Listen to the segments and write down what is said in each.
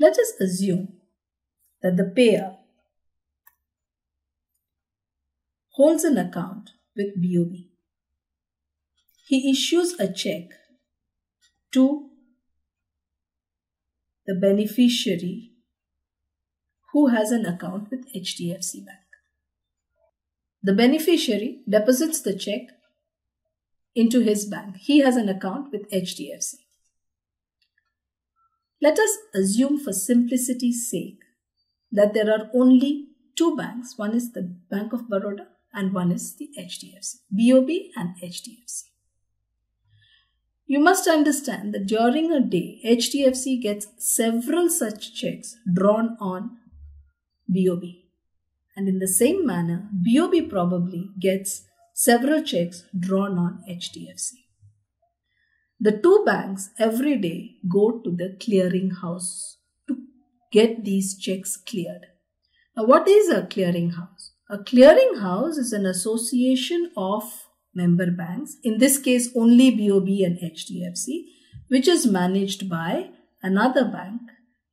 Let us assume that the payer holds an account with BOB. He issues a check to the beneficiary who has an account with HDFC Bank. The beneficiary deposits the check into his bank. He has an account with HDFC. Let us assume for simplicity's sake that there are only two banks. One is the Bank of Baroda and one is the HDFC, BOB and HDFC. You must understand that during a day, HDFC gets several such checks drawn on BOB. And in the same manner, BOB probably gets several checks drawn on HDFC. The two banks every day go to the clearing house to get these checks cleared. Now, what is a clearing house? A clearing house is an association of member banks, in this case only BOB and HDFC, which is managed by another bank,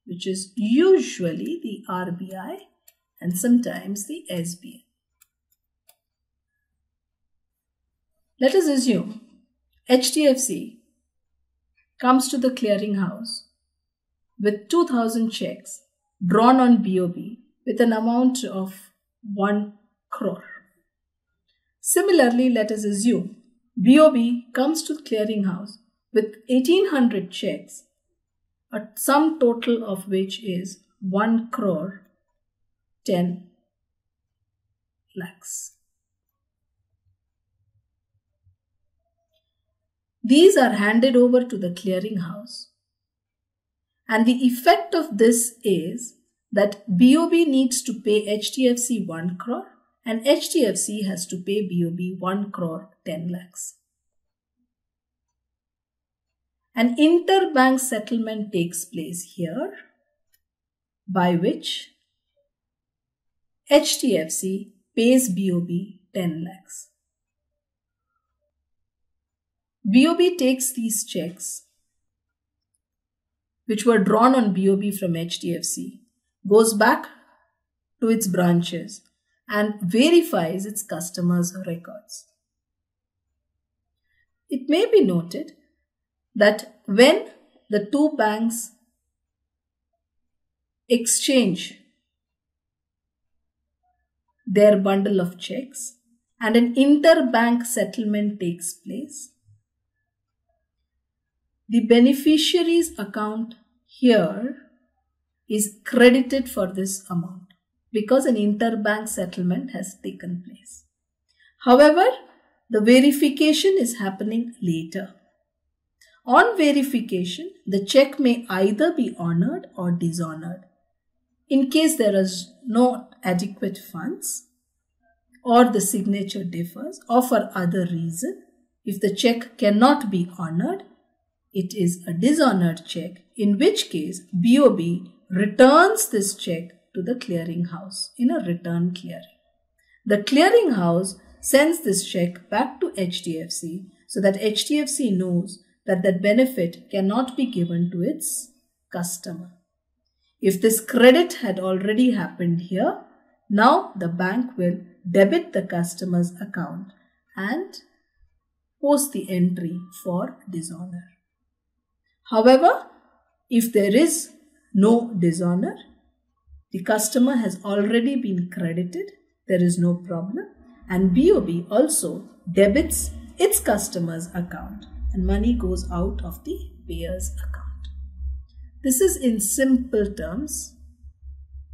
which is usually the RBI and sometimes the SBI. Let us assume HDFC comes to the clearinghouse with 2,000 checks drawn on BOB with an amount of 1 crore. Similarly, let us assume BOB comes to the clearinghouse with 1,800 checks, a sum total of which is 1 crore 10 lakhs. These are handed over to the clearinghouse, and the effect of this is that BOB needs to pay HTFC 1 crore and HTFC has to pay BOB 1 crore 10 lakhs. An interbank settlement takes place here, by which HTFC pays BOB 10 lakhs. BOB takes these checks, which were drawn on BOB from HDFC, goes back to its branches and verifies its customers' records. It may be noted that when the two banks exchange their bundle of checks and an interbank settlement takes place, the beneficiary's account here is credited for this amount because an interbank settlement has taken place. However, the verification is happening later. On verification, the check may either be honored or dishonored. In case there is not adequate funds or the signature differs or for other reason, if the check cannot be honored, it is a dishonored check, in which case BOB returns this check to the clearinghouse in a return clearing. The clearinghouse sends this check back to HDFC so that HDFC knows that that benefit cannot be given to its customer. If this credit had already happened here, now the bank will debit the customer's account and post the entry for dishonor. However, if there is no dishonor, the customer has already been credited, there is no problem, and BOB also debits its customer's account and money goes out of the payer's account. This is, in simple terms,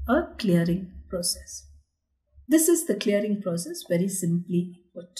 a clearing process. This is the clearing process, very simply put.